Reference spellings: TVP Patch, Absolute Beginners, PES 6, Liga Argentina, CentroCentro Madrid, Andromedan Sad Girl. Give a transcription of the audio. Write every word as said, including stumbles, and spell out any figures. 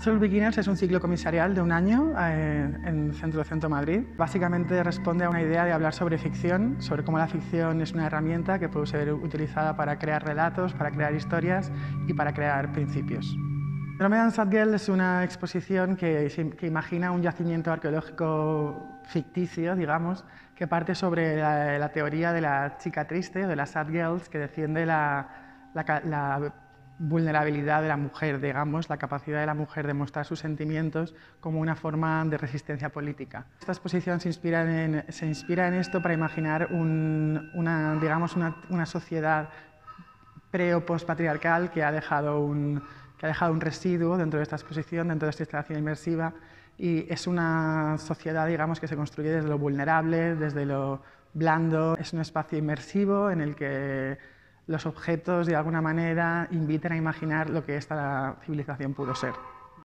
Absolute Beginners es un ciclo comisarial de un año eh, en CentroCentro Madrid. Básicamente responde a una idea de hablar sobre ficción, sobre cómo la ficción es una herramienta que puede ser utilizada para crear relatos, para crear historias y para crear principios. Andromedan Sad Girl es una exposición que, que imagina un yacimiento arqueológico ficticio, digamos, que parte sobre la, la teoría de la chica triste, de las Sad Girls, que defiende la, la, la vulnerabilidad de la mujer, digamos, la capacidad de la mujer de mostrar sus sentimientos como una forma de resistencia política. Esta exposición se inspira en, se inspira en esto para imaginar un, una, digamos, una, una sociedad pre o post-patriarcal que ha dejado un, que ha dejado un residuo dentro de esta exposición, dentro de esta instalación inmersiva, y es una sociedad, digamos, que se construye desde lo vulnerable, desde lo blando. Es un espacio inmersivo en el que los objetos, de alguna manera, invitan a imaginar lo que esta civilización pudo ser.